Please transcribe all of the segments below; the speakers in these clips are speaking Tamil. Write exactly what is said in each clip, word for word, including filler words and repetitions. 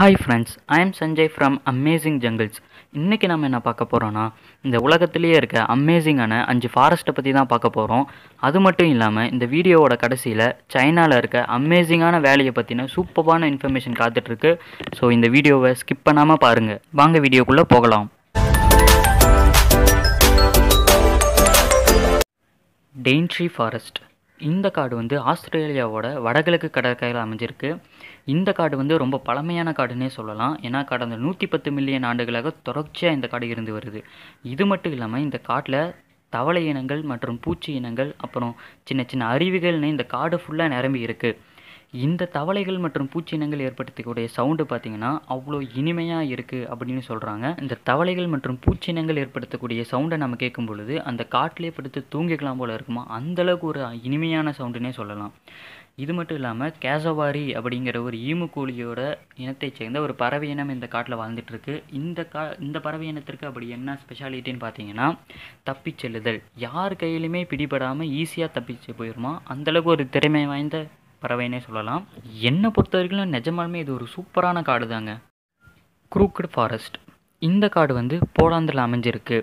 Hi friends, I am Sanjay from amazing jungles. இன்றைக்கி நம்ம என்ன பார்க்க போகிறோன்னா, இந்த உலகத்துலேயே இருக்க அமேசிங்கான அஞ்சு ஃபாரஸ்ட்டை பற்றி தான் பார்க்க போகிறோம். அது மட்டும் இல்லாமல் இந்த வீடியோவோட கடைசியில் சைனாவில் இருக்க அமேசிங்கான வேலையை பற்றின சூப்பரான இன்ஃபர்மேஷன் காத்துட்ருக்கு. ஸோ இந்த வீடியோவை ஸ்கிப் பண்ணாமல் பாருங்கள். வாங்க வீடியோக்குள்ளே போகலாம். டெயின்ட்ரி ஃபாரஸ்ட், இந்த காடு வந்து ஆஸ்திரேலியாவோட வடகிழக்கு கடற்கரையில் அமைஞ்சிருக்கு. இந்த காடு வந்து ரொம்ப பழமையான காடுன்னே சொல்லலாம். ஏன்னா கடந்த நூற்றி பத்து மில்லியன் ஆண்டுகளாக தொடர்ச்சியாக இந்த காடு இருந்து வருது. இது மட்டும் இல்லாமல் இந்த காட்டில் தவளை இனங்கள் மற்றும் பூச்சி இனங்கள் அப்புறம் சின்ன சின்ன அருவிகள்னு இந்த காடு ஃபுல்லாக நிரம்பி இருக்குது. இந்த தவளைகள் மற்றும் பூச்சி இனங்கள் ஏற்படுத்தக்கூடிய சவுண்டு பார்த்திங்கன்னா அவ்வளோ இனிமையாக இருக்குது அப்படின்னு சொல்கிறாங்க. இந்த தவளைகள் மற்றும் பூச்சி இனங்கள் ஏற்படுத்தக்கூடிய சவுண்டை நம்ம கேட்கும் பொழுது அந்த காட்டிலே படுத்து தூங்கிக்கலாம் போல் இருக்குமா, அந்தளவுக்கு ஒரு இனிமையான சவுண்டுன்னே சொல்லலாம். இது மட்டும் இல்லாமல் கேசவாரி அப்படிங்கிற ஒரு ஈமுக்கூலியோட இனத்தைச் சேர்ந்த ஒரு பறவை இனம் இந்த காட்டில் வாழ்ந்துட்டுருக்கு. இந்த கா இந்த பறவை இனத்திற்கு அப்படி என்ன ஸ்பெஷாலிட்டின்னு பார்த்தீங்கன்னா தப்பி செல்லுதல். யார் கையிலுமே பிடிபடாமல் ஈஸியாக தப்பிச்சு போயிடுமா, அந்தளவுக்கு ஒரு திறமை வாய்ந்த பறவைன்னே சொல்லலாம். என்னை பொறுத்த வரைக்கும் நிஜமாலுமே இது ஒரு சூப்பரான காடு தாங்க. க்ரூக்கட் ஃபாரஸ்ட், இந்த காடு வந்து போலாந்தில் அமைஞ்சிருக்கு.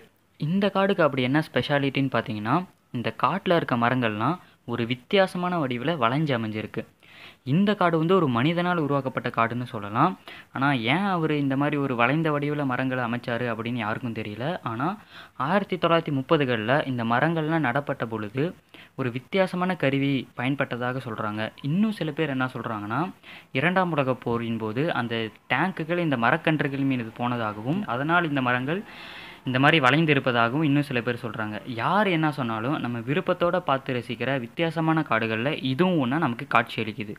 இந்த காடுக்கு அப்படி என்ன ஸ்பெஷாலிட்டின்னு பார்த்தீங்கன்னா இந்த காட்டில் இருக்க மரங்கள்லாம் ஒரு வித்தியாசமான வடிவில் வளைஞ்சு அமைஞ்சிருக்கு. இந்த காடு வந்து ஒரு மனிதனால் உருவாக்கப்பட்ட காடுன்னு சொல்லலாம். ஆனால் ஏன் அவர் இந்த மாதிரி ஒரு வளைந்த வடிவில் மரங்களை அமைச்சார் அப்படின்னு யாருக்கும் தெரியல. ஆனால் ஆயிரத்தி தொள்ளாயிரத்தி முப்பதுகளில் இந்த மரங்கள்லாம் நடப்பட்ட பொழுது ஒரு வித்தியாசமான கருவி பயன்பட்டதாக சொல்கிறாங்க. இன்னும் சில பேர் என்ன சொல்கிறாங்கன்னா இரண்டாம் உலகப் போரின் போது அந்த டேங்குகள் இந்த மரக்கன்றுகள் மீது போனதாகவும் அதனால் இந்த மரங்கள் இந்த மாதிரி வளைந்து இருப்பதாகவும் இன்னும் சில பேர் சொல்கிறாங்க. யார் என்ன சொன்னாலும் நம்ம விருப்பத்தோடு பார்த்து ரசிக்கிற வித்தியாசமான காடுகளில் இதுவும் ஒன்றா நமக்கு காட்சி அளிக்குது.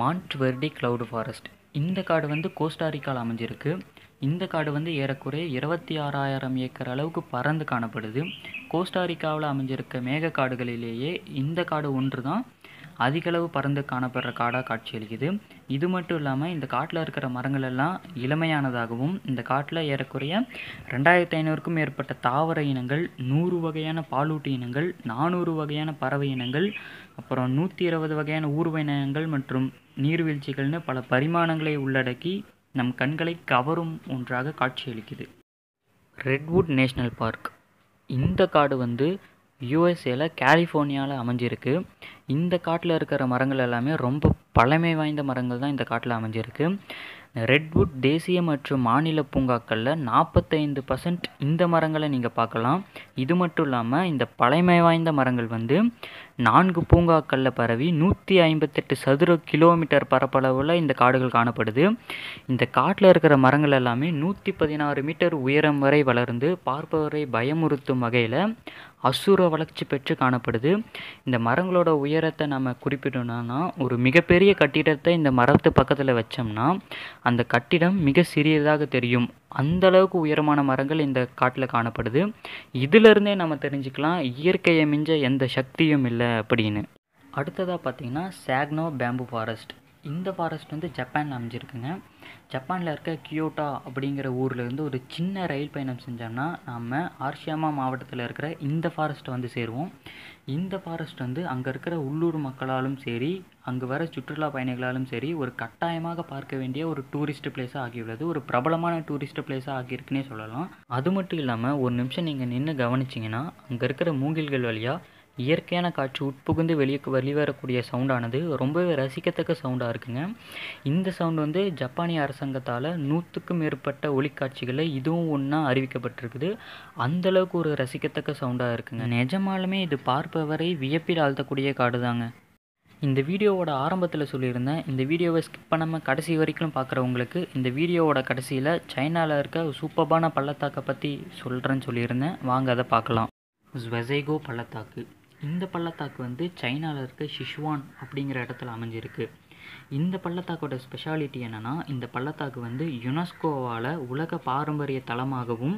மாண்ட்வெர்டி க்ளவுடு ஃபாரஸ்ட், இந்த காடு வந்து கோஸ்டாரிக்கால் அமைஞ்சிருக்கு. இந்த காடு வந்து ஏறக்குறைய இருபத்தி ஆறாயிரம் ஏக்கர் அளவுக்கு பறந்து காணப்படுது. கோஸ்டாரிக்காவில் அமைஞ்சிருக்க மேக காடுகளிலேயே இந்த காடு ஒன்று தான் அதிகளவு பறந்து காணப்படுற காடாக காட்சியளிக்குது. இது மட்டும் இல்லாமல் இந்த காட்டில் இருக்கிற மரங்கள் எல்லாம் இளமையானதாகவும் இந்த காட்டில் ஏறக்குறைய ரெண்டாயிரத்தி ஐநூறுக்கும் மேற்பட்ட தாவர இனங்கள், நூறு வகையான பாலூட்டு இனங்கள், நானூறு வகையான பறவை இனங்கள், அப்புறம் நூற்றி இருபது வகையான ஊர்வ இனங்கள் மற்றும் நீர்வீழ்ச்சிகள்னு பல பரிமாணங்களை உள்ளடக்கி நம் கண்களை கவரும் ஒன்றாக காட்சியளிக்குது. ரெட்வுட் நேஷ்னல் பார்க், இந்த காடு வந்து யூஎஸ்ஏல கலிஃபோர்னியாவில் அமைஞ்சிருக்கு. இந்த காட்டில் இருக்கிற மரங்கள் எல்லாமே ரொம்ப பழமை வாய்ந்த மரங்கள் தான் இந்த காட்டில் அமைஞ்சிருக்கு. ரெட்வுட் தேசிய மற்றும் மாநில பூங்காக்களில் நாற்பத்தைந்து பர்சன்ட் இந்த மரங்களை நீங்கள் பார்க்கலாம். இது மட்டும் இல்லாமல் இந்த பழமை வாய்ந்த மரங்கள் வந்து நான்கு பூங்காக்களில் பரவி நூற்றி ஐம்பத்தெட்டு சதுர கிலோமீட்டர் பரப்பளவில் இந்த காடுகள் காணப்படுது. இந்த காட்டில் இருக்கிற மரங்கள் எல்லாமே நூற்றி பதினாறு மீட்டர் உயரம் வரை வளர்ந்து பார்ப்பவரை பயமுறுத்தும் வகையில் அசுர வளர்ச்சி பெற்று காணப்படுது. இந்த மரங்களோட உயரத்தை நம்ம குறிப்பிடணும்னா ஒரு மிகப்பெரிய கட்டிடத்தை இந்த மரத்து பக்கத்தில் வச்சோம்னா அந்த கட்டிடம் மிக சிறியதாக தெரியும். அந்த அளவுக்கு உயரமான மரங்கள் இந்த காட்டில் காணப்படுது. இதிலிருந்தே நம்ம தெரிஞ்சுக்கலாம் இயற்கையை மிஞ்ச எந்த சக்தியும் இல்லை அப்படின்னு. அடுத்ததாக பார்த்தீங்கன்னா சாக்னோ பேம்பு ஃபாரஸ்ட், இந்த ஃபாரஸ்ட் வந்து ஜப்பானில் அமைஞ்சிருக்குங்க. ஜப்பானில் இருக்க கியோட்டா அப்படிங்கிற ஊர்லேருந்து ஒரு சின்ன ரயில் பயணம் செஞ்சோம்னா நம்ம ஆர்ஷியாமா மாவட்டத்தில் இருக்கிற இந்த ஃபாரஸ்ட்டை வந்து சேருவோம். இந்த ஃபாரஸ்ட் வந்து அங்கே இருக்கிற உள்ளூர் மக்களாலும் சரி அங்கே வர சுற்றுலா பயணிகளாலும் சரி ஒரு கட்டாயமாக பார்க்க வேண்டிய ஒரு டூரிஸ்ட் பிளேஸாக ஆகியுள்ளது. ஒரு பிரபலமான டூரிஸ்ட் பிளேஸாக ஆகியிருக்குன்னே சொல்லலாம். அது மட்டும் இல்லாமல் ஒரு நிமிஷம் நீங்கள் நின்று கவனிச்சிங்கன்னா அங்கே இருக்கிற மூங்கில்கள் வழியாக இயற்கையான காட்சி உட்புகுந்து வெளியே வெளிவரக்கூடிய சவுண்டானது ரொம்பவே ரசிக்கத்தக்க சவுண்டாக இருக்குங்க. இந்த சவுண்டு வந்து ஜப்பானிய அரசாங்கத்தால் நூற்றுக்கும் மேற்பட்ட ஒளிக்காட்சிகளில் இதுவும் ஒன்றா அறிவிக்கப்பட்டிருக்குது. அந்தளவுக்கு ஒரு ரசிக்கத்தக்க சவுண்டாக இருக்குங்க. நிஜமாலுமே இது பார்ப்பவரை வியப்பில் ஆழ்த்தக்கூடிய காடு தாங்க. இந்த வீடியோவோட ஆரம்பத்தில் சொல்லியிருந்தேன், இந்த வீடியோவை ஸ்கிப் பண்ணாமல் கடைசி வரைக்கும் பார்க்குறவங்களுக்கு இந்த வீடியோவோட கடைசியில் சைனாவில் இருக்க சூப்பரான பள்ளத்தாக்கை பற்றி சொல்கிறேன்னு சொல்லியிருந்தேன். வாங்க அதை பார்க்கலாம். ஸ்வெசைகோ பள்ளத்தாக்கு, இந்த பள்ளத்தாக்கு வந்து சைனாவில் இருக்க சிஷுவான் அப்படிங்கிற இடத்துல அமைஞ்சிருக்கு. இந்த பள்ளத்தாக்கோட ஸ்பெஷாலிட்டி என்னென்னா இந்த பள்ளத்தாக்கு வந்து யுனெஸ்கோவால் உலக பாரம்பரிய தலமாகவும்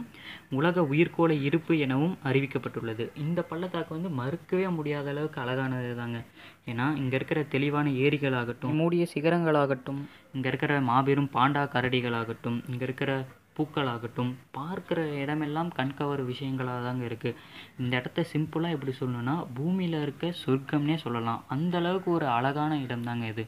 உலக உயிர்கோள இருப்பு எனவும் அறிவிக்கப்பட்டுள்ளது. இந்த பள்ளத்தாக்கு வந்து மறுக்கவே முடியாத அளவுக்கு அழகானது தாங்க. ஏன்னா இங்கே இருக்கிற தெளிவான ஏரிகளாகட்டும், மூடிய சிகரங்களாகட்டும், இங்கே இருக்கிற மாபெரும் பாண்டா கரடிகளாகட்டும், இங்கே இருக்கிற பூக்களாகட்டும், பார்க்குற இடமெல்லாம் கண்கவர் விஷயங்களாக தாங்க இருக்குது. இந்த இடத்த சிம்பிளாக எப்படி சொல்லணும்னா பூமியில் இருக்க சொர்க்கம்னே சொல்லலாம். அந்தளவுக்கு ஒரு அழகான இடம் தாங்க இது.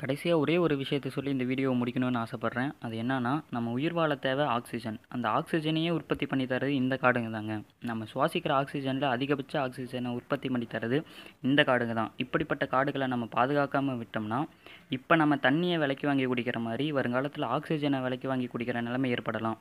கடைசியாக ஒரே ஒரு விஷயத்தை சொல்லி இந்த வீடியோவை முடிக்கணும்னு ஆசைப்பட்றேன். அது என்னன்னா, நம்ம உயிர் வாழ தேவை ஆக்சிஜன். அந்த ஆக்சிஜனையே உற்பத்தி பண்ணி தரது இந்த காடுங்க தாங்க. நம்ம சுவாசிக்கிற ஆக்சிஜனில் அதிகபட்ச ஆக்சிஜனை உற்பத்தி பண்ணி தரது இந்த காடுங்க தான். இப்படிப்பட்ட காடுகளை நம்ம பாதுகாக்காமல் விட்டோம்னா இப்போ நம்ம தண்ணியை விலைக்கு வாங்கி குடிக்கிற மாதிரி வருங்காலத்தில் ஆக்சிஜனை விலைக்கு வாங்கி குடிக்கிற நிலைமை ஏற்படலாம்.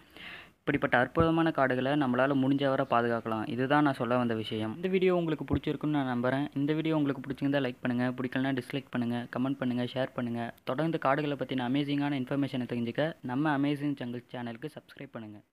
இப்படிப்பட்ட அற்புதமான காடுகளை நம்மளால் முடிஞ்சவரை பாதுகாக்கலாம். இதுதான் நான் சொல்ல வந்த விஷயம். இந்த வீடியோ உங்களுக்கு பிடிச்சிருக்குன்னு நான் நம்புகிறேன். இந்த வீடியோ உங்களுக்கு பிடிச்சிருந்தா லைக் பண்ணுங்கள், பிடிக்கலனா டிஸ்லைக் பண்ணுங்கள், கமெண்ட் பண்ணுங்கள், ஷேர் பண்ணுங்கள். தொடர்ந்து காடுகளை பற்றின அமேசிங்கான இன்ஃபர்மேஷனை தெரிஞ்சுக்க நம்ம அமேசிங் ஜங்கிள்ஸ் சேனலுக்கு சப்ஸ்கிரைப் பண்ணுங்கள்.